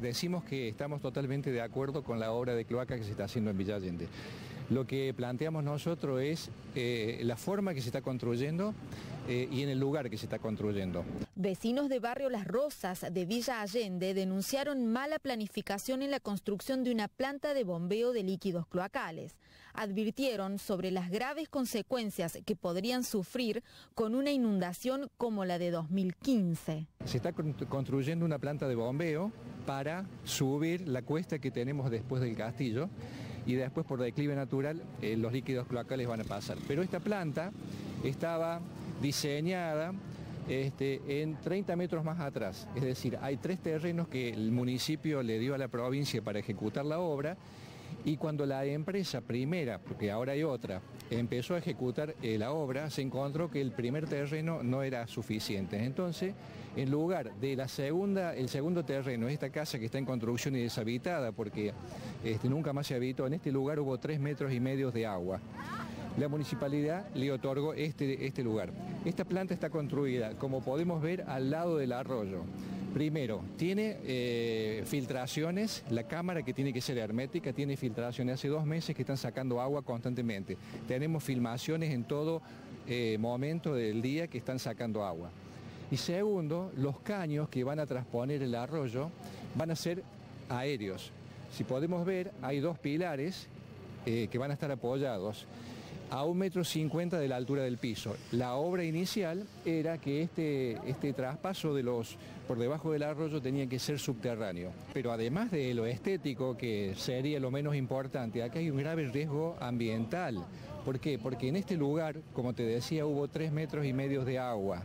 Decimos que estamos totalmente de acuerdo con la obra de cloaca que se está haciendo en Villa Allende. Lo que planteamos nosotros es la forma que se está construyendo y en el lugar que se está construyendo. Vecinos de barrio Las Rosas de Villa Allende denunciaron mala planificación en la construcción de una planta de bombeo de líquidos cloacales. Advirtieron sobre las graves consecuencias que podrían sufrir con una inundación como la de 2015. Se está construyendo una planta de bombeo para subir la cuesta que tenemos después del castillo y después por declive natural los líquidos cloacales van a pasar. Pero esta planta estaba diseñada en 30 metros más atrás, es decir, hay 3 terrenos que el municipio le dio a la provincia para ejecutar la obra, y cuando la empresa primera, porque ahora hay otra, empezó a ejecutar la obra, se encontró que el primer terreno no era suficiente. Entonces, en lugar de el segundo terreno, esta casa que está en construcción y deshabitada, porque nunca más se habitó, en este lugar hubo 3,5 metros de agua. La municipalidad le otorgó este lugar. Esta planta está construida, como podemos ver, al lado del arroyo. Primero, tiene filtraciones, la cámara que tiene que ser hermética, tiene filtraciones. Hace 2 meses que están sacando agua constantemente. Tenemos filmaciones en todo momento del día que están sacando agua. Y segundo, los caños que van a trasponer el arroyo van a ser aéreos. Si podemos ver, hay 2 pilares que van a estar apoyados a 1,50 m de la altura del piso. La obra inicial era que este traspaso por debajo del arroyo tenía que ser subterráneo. Pero además de lo estético, que sería lo menos importante, acá hay un grave riesgo ambiental. ¿Por qué? Porque en este lugar, como te decía, hubo 3,5 metros de agua.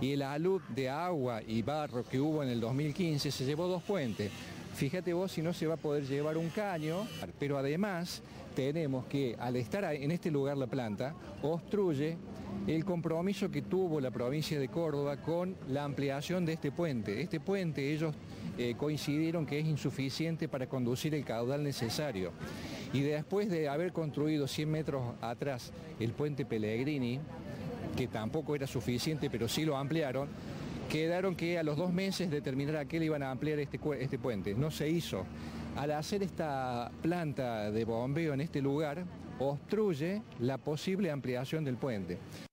Y el alud de agua y barro que hubo en el 2015 se llevó 2 puentes. Fíjate vos si no se va a poder llevar un caño, pero además tenemos que, al estar en este lugar la planta, obstruye el compromiso que tuvo la provincia de Córdoba con la ampliación de este puente. Este puente ellos coincidieron que es insuficiente para conducir el caudal necesario. Y después de haber construido 100 metros atrás el puente Pellegrini, que tampoco era suficiente, pero sí lo ampliaron, quedaron que a los 2 meses de terminar aquel iban a ampliar este puente. No se hizo. Al hacer esta planta de bombeo en este lugar, obstruye la posible ampliación del puente.